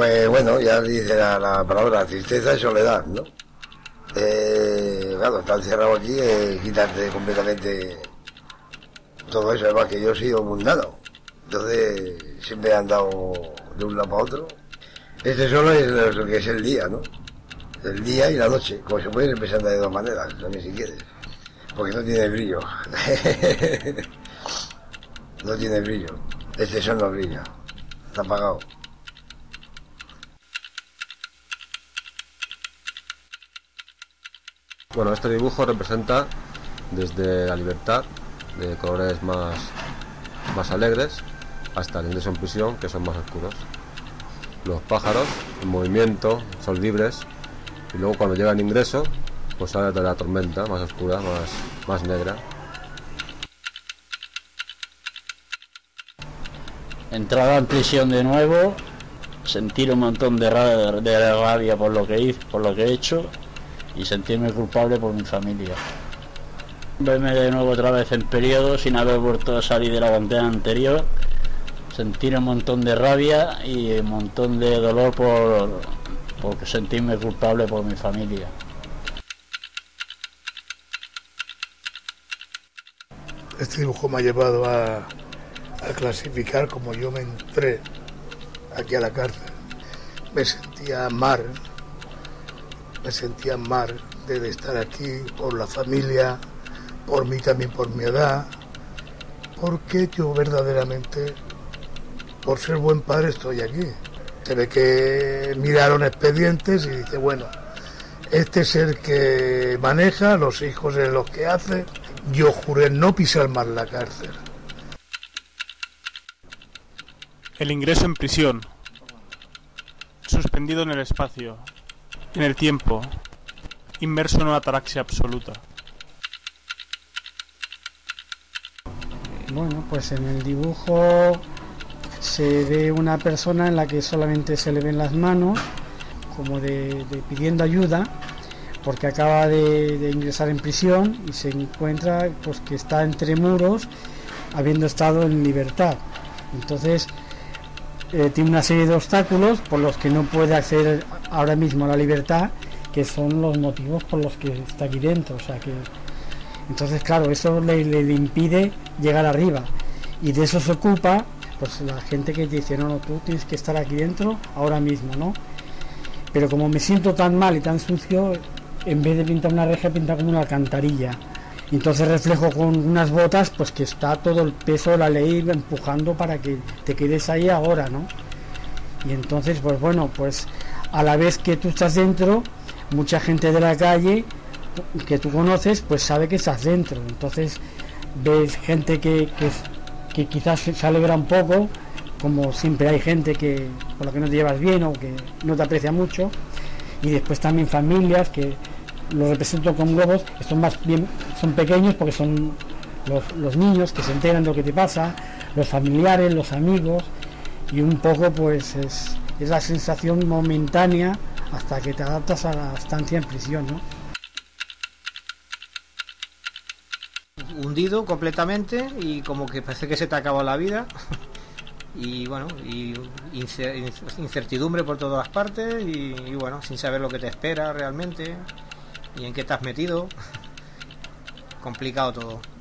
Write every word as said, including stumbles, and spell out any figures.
Pues bueno, ya dice la, la palabra tristeza y soledad, ¿no? Eh, claro, estar encerrado aquí es quitarte completamente todo eso, además que yo he sido mundano, entonces siempre he andado de un lado para otro. Este solo es lo que es el día, ¿no? El día y la noche, como se puede empezar de dos maneras, también si quieres, porque no tiene brillo. No tiene brillo, este sol no brilla, está apagado. Bueno, este dibujo representa desde la libertad, de colores más, más alegres, hasta el ingreso en prisión, que son más oscuros. Los pájaros, en movimiento, son libres, y luego cuando llega el ingreso, pues sale de la tormenta, más oscura, más, más negra. Entrada en prisión de nuevo, sentir un montón de rabia, de rabia por lo que hice, por lo que he hecho, y sentirme culpable por mi familia. Verme de nuevo otra vez en periodo sin haber vuelto a salir de la condena anterior, sentir un montón de rabia y un montón de dolor por, por sentirme culpable por mi familia. Este dibujo me ha llevado a, a clasificar como yo me entré aquí a la cárcel. Me sentía mal. Me sentía mal de estar aquí por la familia, por mí también, por mi edad, porque yo verdaderamente, por ser buen padre, estoy aquí. Se ve que miraron expedientes y dice, bueno, este es el que maneja, los hijos es los que hace. Yo juré no pisar más la cárcel. El ingreso en prisión, suspendido en el espacio, en el tiempo, inmerso en una ataraxia absoluta. Bueno, pues en el dibujo se ve una persona en la que solamente se le ven las manos, como de, de pidiendo ayuda, porque acaba de, de ingresar en prisión y se encuentra pues que está entre muros, habiendo estado en libertad. Entonces, Eh, tiene una serie de obstáculos por los que no puede acceder ahora mismo a la libertad, que son los motivos por los que está aquí dentro, o sea que entonces claro, eso le, le, le impide llegar arriba, y de eso se ocupa pues la gente que dice no, no, tú tienes que estar aquí dentro ahora mismo, ¿no? Pero como me siento tan mal y tan sucio, en vez de pintar una reja, pinta como una alcantarilla, entonces reflejo con unas botas pues que está todo el peso de la ley empujando para que te quedes ahí ahora, ¿no? Y entonces pues bueno, pues a la vez que tú estás dentro, mucha gente de la calle que tú conoces pues sabe que estás dentro, entonces ves gente que, que, que quizás se alegra un poco, como siempre hay gente que con la que no te llevas bien o que no te aprecia mucho, y después también familias que los represento con globos, que son más bien, son pequeños porque son los, los niños que se enteran de lo que te pasa, los familiares, los amigos, y un poco pues es, es la sensación momentánea hasta que te adaptas a la estancia en prisión, ¿no? Hundido completamente y como que parece que se te acabó la vida y bueno, y incertidumbre por todas las partes y, y bueno, sin saber lo que te espera realmente. ¿Y en qué te has metido? Complicado todo.